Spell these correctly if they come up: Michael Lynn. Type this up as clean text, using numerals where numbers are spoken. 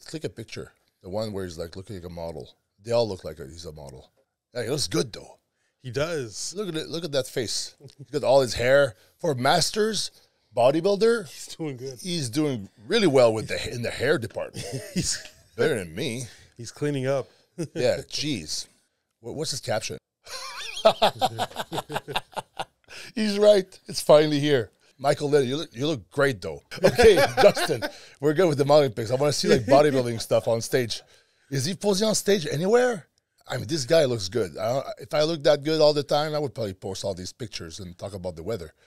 But click a picture, the one where he's like looking like a model. They all look like he's a model. Yeah, he looks good though. He does. Look at it. Look at that face. He's got all his hair. For Masters bodybuilder, he's doing good. He's doing really well with the in the hair department. He's better than me. He's cleaning up. Yeah, jeez. What's his caption? He's right. It's finally here. Michael Lynn, you look great though. Okay, Justin, we're good with the modeling pics. I want to see like bodybuilding stuff on stage. Is he posing on stage anywhere? I mean, this guy looks good. If I looked that good all the time, I would probably post all these pictures and talk about the weather.